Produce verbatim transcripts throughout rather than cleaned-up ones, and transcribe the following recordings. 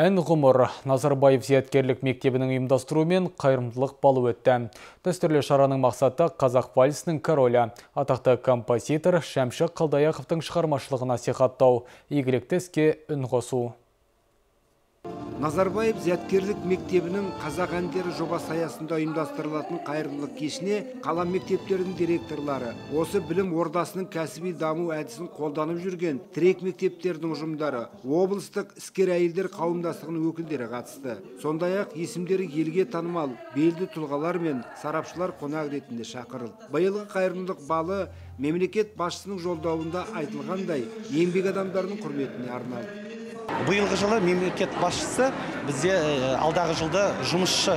Ән ғұмыр Назарбаев зияткерлік мектебінің ұйымдастыруымен қайырымдылық балы өтті. Дәстүрлі шараның мақсаты қазақ вальсінің королі, атақты композитор Шәмші Қалдаяқовтың шығармашылығына насихаттау, игілікті іске үн қосу. Назарбаев зияткерлік мектебінің қазақ әндері жобасы аясында ұйымдастырылатын қайырымдылық кешіне қала мектептерінің директорлары, осы білім ордасының кәсіби даму әдісін қолданып жүрген тірек мектептердің ұжымдары, облыстық іскер әйелдер қауымдастығының өкілдері қатысты. Сондай-ақ есімдері елге танымал белді тұлғалар мен сарапшылар қонақ ретінде шақырылды. Биылғы қайырымдылық балы мемлекет басшысының жолдауында айтылғандай, еңбек адамдарының құрметіне арналды. Биылғы жылы мемлекет басшысы бізде алдағы жылды жұмысшы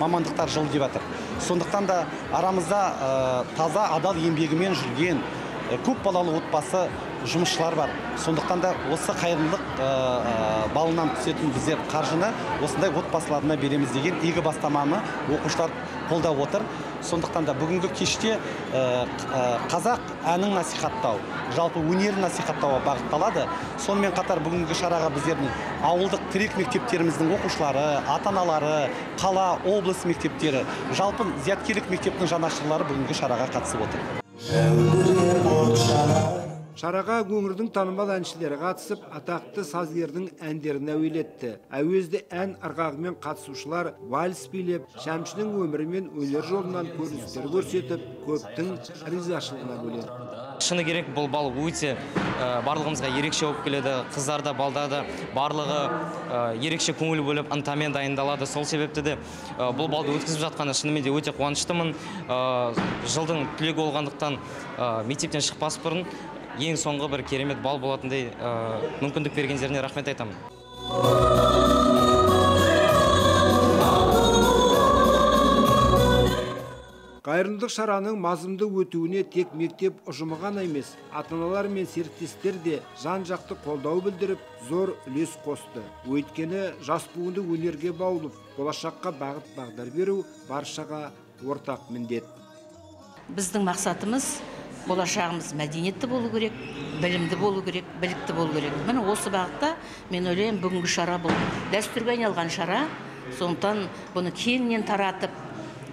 мамандықтар жылы деп атыр. Сондықтан да арамызда таза адал еңбегімен жүрген көп балалы отбасы жұмысшылар бар. Сондықтан да осы қайырымдылық балынан түсетін біздер қаржыны осындай отбасыларына береміз деген игі бастаманы оқушылар қолдап отыр. Сондықтан да бүгінгі кеште қазақ әнін насихаттау, жалпы өнерін насихаттауға бағытталады. Сонымен қатар бүгінгі шараға біздердің ауылдық тірек мектептеріміздің оқушылары, ата-аналары, қала, облыс мектептері, жалпы зияткерлік мектептің жанашырлары бүгінгі шараға қатысып отыр. Шараға өңірдің танымал әншілері қатысып, атақты сазгердің әндерін әуелетті. Әуезді ән ырғағымен қатысушылар вальс билеп, Шәмшінің өмірі мен өнер жолынан көріністер көрсетіп, көптің ризашылығына бөледі. Шыны керек, бұл бал өте барлығымызға ерекше болып келеді. Қыздар да, балдар да барлығы ерекше көңіл бөліп, ынтамен дайындалады. Сол себепті де бұл балды өткізіп жатқаны шынымен де өте қуаныштымын. Жылдың түлегі болғандықтан мектептен шықпас бұрын ең соңғы бір керемет бал болатындай мүмкіндік бергендеріне рахмет айтамын. Қайырымдылық шараның мазмұнды өтуіне тек мектеп ұжымы ғана емес, ата-аналар мен серіктестер де жан-жақты қолдау білдіріп, зор үлес қосты. Өйткені жас буынды өнерге баулып, болашаққа бағыт-бағдар беру баршаға ортақ міндет. Біздің мақсатымыз болашағымыз мәдениетті болу керек, білімді болу керек, білікті болу керек. Міне осы бағытта мен ойлаймын бүгінгі шара бұл дәстүрге айналған шара, сондықтан бұны кеңінен таратып,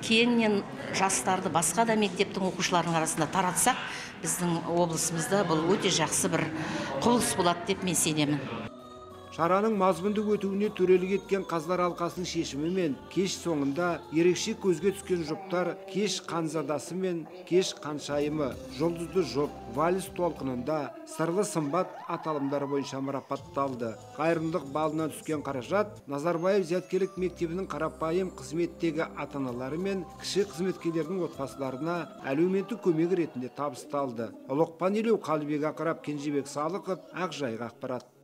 кеңінен жастарды басқа да мектептің оқушыларының арасында таратсақ, біздің облысымызда бұл өте жақсы бір құбылыс болады деп мен сенемін. Шараның мазмұнды өтуіне төрелік еткен қазылар алқасының шешімімен кеш соңында ерекше көзге түскен жұптар кеш қанзадасы мен кеш қаншайымы, жұлдызды жұп, вальс толқынында сырлы сымбат аталымдары бойынша марапатталды. Қайырымдылық балынан түскен қаражат Назарбаев зияткерлік мектебінің қарапайым қызметтегі ата-аналары мен кіші қызметкерлердің отбасыларына әлеуметтік көмек ретінде табысталды. Ұлықпан Елеу, Қалыбек Ақырап, Кенжебек Салықов, Ақжайық ақпарат.